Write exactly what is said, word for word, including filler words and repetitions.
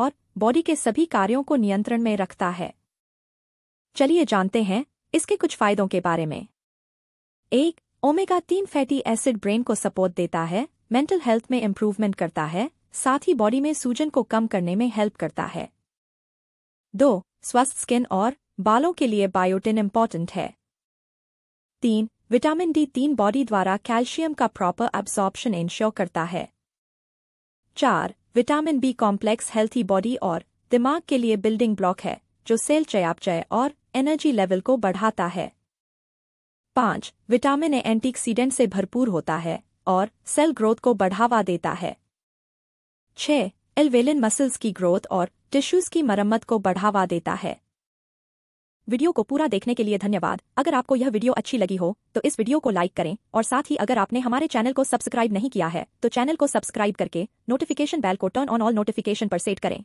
और बॉडी के सभी कार्यों को नियंत्रण में रखता है। चलिए जानते हैं इसके कुछ फायदों के बारे में। एक, ओमेगा तीन फैटी एसिड ब्रेन को सपोर्ट देता है, मेंटल हेल्थ में इम्प्रूवमेंट करता है, साथ ही बॉडी में सूजन को कम करने में हेल्प करता है। दो, स्वस्थ स्किन और बालों के लिए बायोटिन इम्पोर्टेंट है। तीन, विटामिन डी तीन बॉडी द्वारा कैल्शियम का प्रॉपर एब्सॉर्प्शन इंश्योर करता है। चार, vitamin B complex healthy body और दिमाग के लिए बिल्डिंग ब्लॉक है, जो सेल चयापचय और एनर्जी लेवल को बढ़ाता है। पाँच, विटामिन ए एंटीऑक्सीडेंट से भरपूर होता है और सेल ग्रोथ को बढ़ावा देता है। छः, एल्वेलिन मसल्स की ग्रोथ और टिश्यूज की मरम्मत को बढ़ावा देता है। वीडियो को पूरा देखने के लिए धन्यवाद। अगर आपको यह वीडियो अच्छी लगी हो तो इस वीडियो को लाइक करें और साथ ही अगर आपने हमारे चैनल को सब्सक्राइब नहीं किया है तो चैनल को सब्सक्राइब करके नोटिफिकेशन बेल को टर्न ऑन ऑल नोटिफिकेशन पर सेट करें।